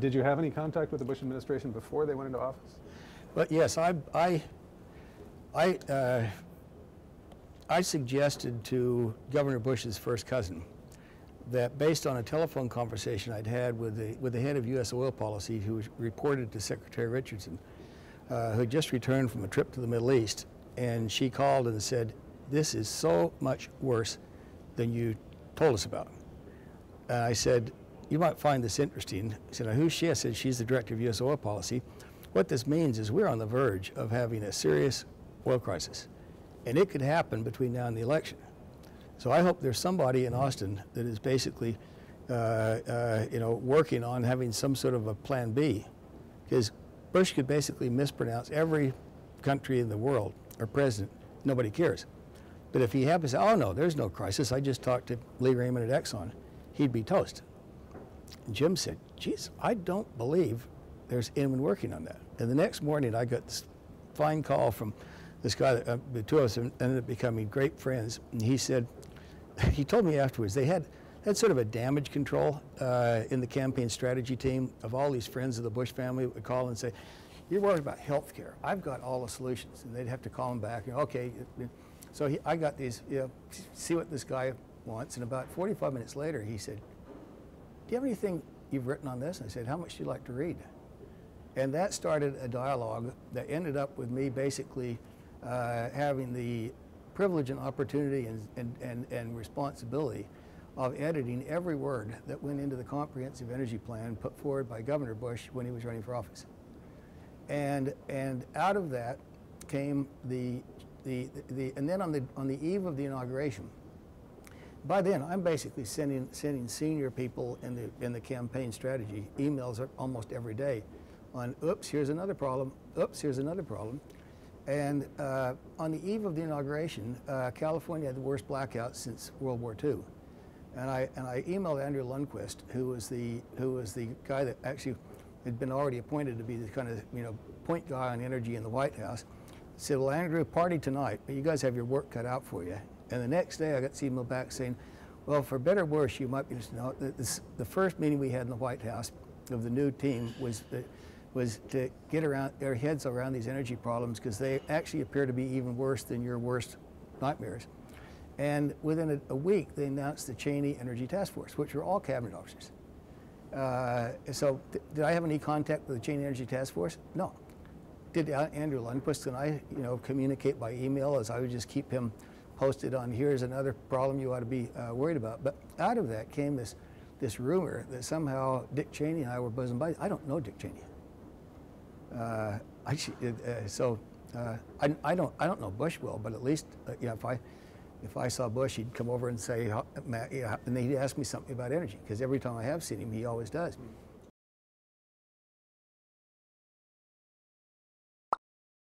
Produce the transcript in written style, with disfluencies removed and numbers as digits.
Did you have any contact with the Bush administration before they went into office? But yes, I suggested to Governor Bush's first cousin that based on a telephone conversation I'd had with the head of U.S. oil policy, who was reported to Secretary Richardson, who had just returned from a trip to the Middle East, and she called and said, "This is so much worse than you told us about." And I said, "You might find this interesting." I said, "Who's she?" I said, "She's the director of U.S. oil policy. What this means is we're on the verge of having a serious oil crisis, and it could happen between now and the election. So I hope there's somebody in Austin that is basically, working on having some sort of a plan B, because Bush could basically mispronounce every country in the world or president. Nobody cares. But if he happens to say, 'Oh no, there's no crisis. I just talked to Lee Raymond at Exxon,' he'd be toast." And Jim said, "Geez, I don't believe there's anyone working on that." And the next morning, I got this fine call from this guy that the two of us ended up becoming great friends. And he said, he told me afterwards, they had sort of a damage control in the campaign strategy team of all these friends of the Bush family would call and say, "You're worried about health care. I've got all the solutions." And they'd have to call him back. And, "Okay." So I got these, see what this guy wants. And about 45 minutes later, he said, "Do you have anything you've written on this?" And I said, "How much do you like to read?" And that started a dialogue that ended up with me basically having the privilege and opportunity and responsibility of editing every word that went into the comprehensive energy plan put forward by Governor Bush when he was running for office. And out of that came and then on the eve of the inauguration, by then, I'm basically sending senior people in the campaign strategy emails almost every day on, "Oops, here's another problem. Oops, here's another problem." And on the eve of the inauguration, California had the worst blackout since World War II, and I emailed Andrew Lundquist, who was the guy that actually had been already appointed to be the kind of point guy on energy in the White House. I said, "Well, Andrew, party tonight, but you guys have your work cut out for you." And the next day, I got to email back saying, "Well, for better or worse, you might be interested to know that the first meeting we had in the White House of the new team was to get around their heads around these energy problems, because they actually appear to be even worse than your worst nightmares." And within a week, they announced the Cheney Energy Task Force, which were all cabinet officers. So did I have any contact with the Cheney Energy Task Force? No. Did Andrew Lundquist and I, communicate by email, as I would just keep him posted on, "Here's another problem you ought to be worried about." But out of that came this rumor that somehow Dick Cheney and I were bosom buddies. I don't know Dick Cheney. I don't know Bush well, but at least if I saw Bush, he'd come over and say, and he'd ask me something about energy, because every time I have seen him, he always does.